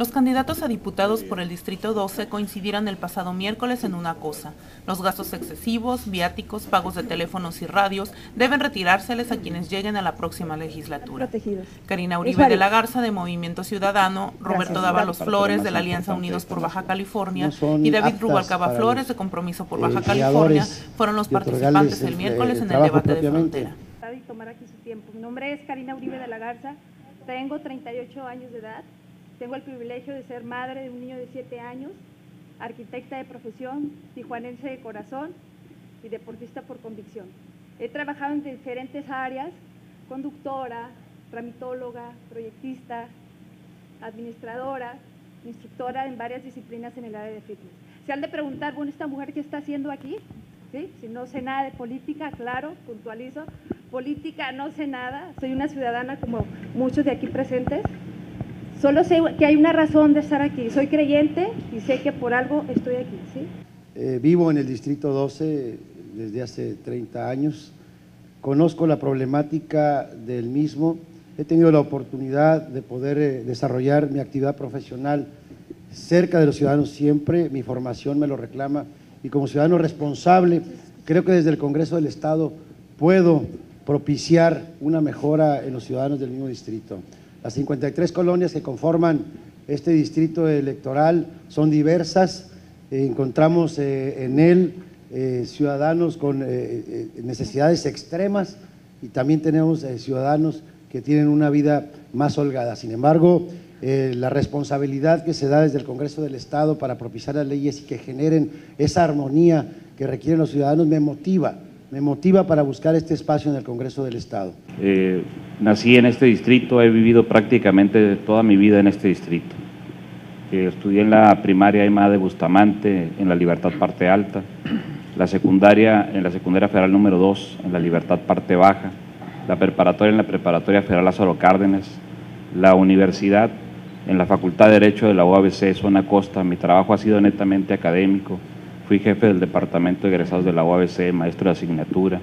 Los candidatos a diputados por el Distrito 12 coincidieron el pasado miércoles en una cosa: los gastos excesivos, viáticos, pagos de teléfonos y radios deben retirárseles a quienes lleguen a la próxima legislatura. Karina Uribe de la Garza, de Movimiento Ciudadano, Roberto Dávalos Flores, de la Alianza Unidos por Baja California, y David Ruvalcaba Flores, de Compromiso por Baja California, fueron los participantes el miércoles en el debate de Frontera. Y tomar aquí su tiempo. Mi nombre es Karina Uribe de la Garza, tengo 38 años de edad, tengo el privilegio de ser madre de un niño de 7 años, arquitecta de profesión, tijuanense de corazón y deportista por convicción. He trabajado en diferentes áreas: conductora, tramitóloga, proyectista, administradora, instructora en varias disciplinas en el área de fitness. Se han de preguntar, bueno, ¿esta mujer qué está haciendo aquí? ¿Sí? Si no sé nada de política, claro, puntualizo, política no sé nada, soy una ciudadana como muchos de aquí presentes, solo sé que hay una razón de estar aquí, soy creyente y sé que por algo estoy aquí. ¿Sí? Vivo en el Distrito 12 desde hace 30 años, conozco la problemática del mismo, he tenido la oportunidad de poder desarrollar mi actividad profesional cerca de los ciudadanos siempre, mi formación me lo reclama, y como ciudadano responsable, creo que desde el Congreso del Estado puedo propiciar una mejora en los ciudadanos del mismo distrito. Las 53 colonias que conforman este distrito electoral son diversas, encontramos en él ciudadanos con necesidades extremas y también tenemos ciudadanos que tienen una vida más holgada. Sin embargo, la responsabilidad que se da desde el Congreso del Estado para propiciar las leyes y que generen esa armonía que requieren los ciudadanos me motiva para buscar este espacio en el Congreso del Estado. Nací en este distrito, he vivido prácticamente toda mi vida en este distrito. Estudié en la primaria IMA de Bustamante, en la Libertad Parte Alta, la secundaria en la Secundaria Federal número 2, en la Libertad Parte Baja, la preparatoria en la Preparatoria Federal Lázaro Cárdenas, la universidad en la Facultad de Derecho de la UABC, zona costa. Mi trabajo ha sido netamente académico, fui jefe del departamento de egresados de la UABC, maestro de asignatura,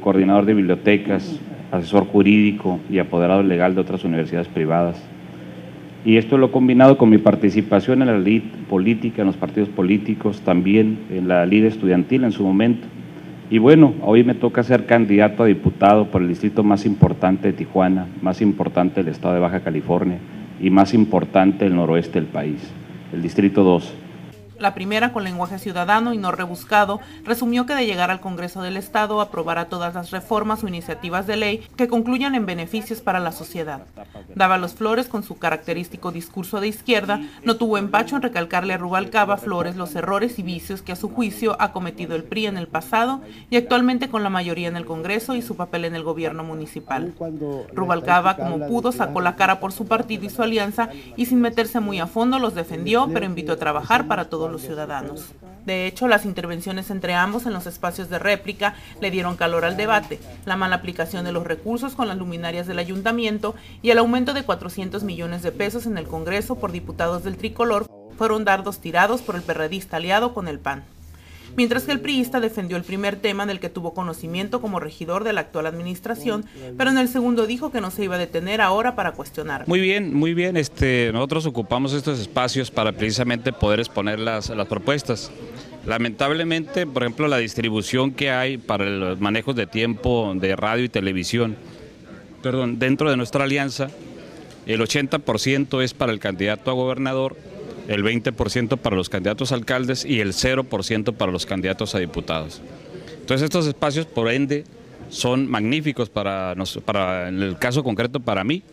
coordinador de bibliotecas, asesor jurídico y apoderado legal de otras universidades privadas. Y esto lo he combinado con mi participación en la lid política, en los partidos políticos, también en la lid estudiantil en su momento. Y bueno, hoy me toca ser candidato a diputado por el distrito más importante de Tijuana, más importante del estado de Baja California y más importante del noroeste del país, el Distrito 2. La primera, con lenguaje ciudadano y no rebuscado, resumió que de llegar al Congreso del Estado aprobará todas las reformas o iniciativas de ley que concluyan en beneficios para la sociedad. Dávalos Flores, con su característico discurso de izquierda, no tuvo empacho en recalcarle a Rubalcaba Flores los errores y vicios que a su juicio ha cometido el PRI en el pasado y actualmente con la mayoría en el Congreso y su papel en el gobierno municipal. Rubalcaba, como pudo, sacó la cara por su partido y su alianza y sin meterse muy a fondo los defendió, pero invitó a trabajar para todos los ciudadanos. De hecho, las intervenciones entre ambos en los espacios de réplica le dieron calor al debate: la mala aplicación de los recursos con las luminarias del ayuntamiento y el aumento de 400 millones de pesos en el Congreso por diputados del tricolor fueron dardos tirados por el perredista aliado con el PAN. Mientras que el priista defendió el primer tema del que tuvo conocimiento como regidor de la actual administración, pero en el segundo dijo que no se iba a detener ahora para cuestionar. Muy bien, nosotros ocupamos estos espacios para precisamente poder exponer las propuestas. Lamentablemente, por ejemplo, la distribución que hay para los manejos de tiempo de radio y televisión, perdón, dentro de nuestra alianza, el 80% es para el candidato a gobernador, el 20% para los candidatos a alcaldes y el 0% para los candidatos a diputados. Entonces estos espacios, por ende, son magníficos para en el caso concreto para mí,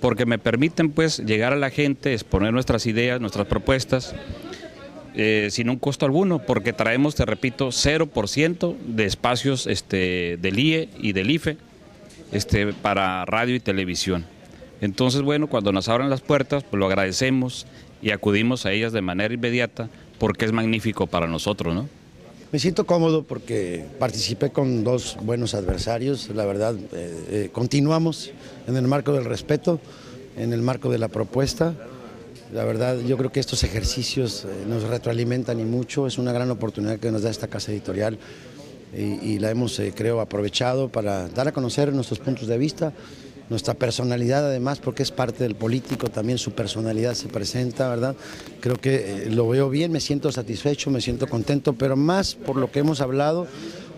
porque me permiten pues llegar a la gente, exponer nuestras ideas, nuestras propuestas, sin un costo alguno, porque traemos, te repito, 0% de espacios del IE y del IFE para radio y televisión. Entonces, bueno, cuando nos abran las puertas, pues lo agradecemos y acudimos a ellas de manera inmediata porque es magnífico para nosotros, ¿no? Me siento cómodo porque participé con dos buenos adversarios, la verdad, continuamos en el marco del respeto, en el marco de la propuesta. La verdad, yo creo que estos ejercicios nos retroalimentan y mucho, es una gran oportunidad que nos da esta casa editorial y la hemos, creo, aprovechado para dar a conocer nuestros puntos de vista. nuestra personalidad además, porque es parte del político, también su personalidad se presenta, ¿verdad? Creo que lo veo bien, me siento satisfecho, me siento contento, pero más por lo que hemos hablado,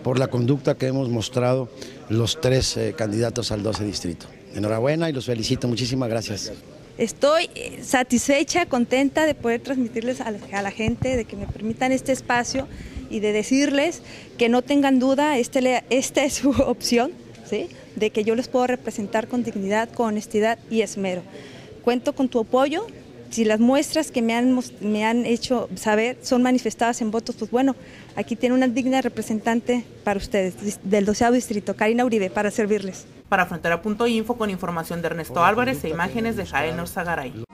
por la conducta que hemos mostrado los tres candidatos al 12 distrito. Enhorabuena y los felicito, muchísimas gracias. Estoy satisfecha, contenta de poder transmitirles a la gente, de que me permitan este espacio y de decirles que no tengan duda, esta es su opción, ¿sí?, de que yo les puedo representar con dignidad, con honestidad y esmero. Cuento con tu apoyo. Si las muestras que me han hecho saber son manifestadas en votos, pues bueno, aquí tiene una digna representante para ustedes, del 12º distrito, Karina Uribe, para servirles. Para Frontera.info, con información de Ernesto Álvarez e imágenes de Jael Norzagaray.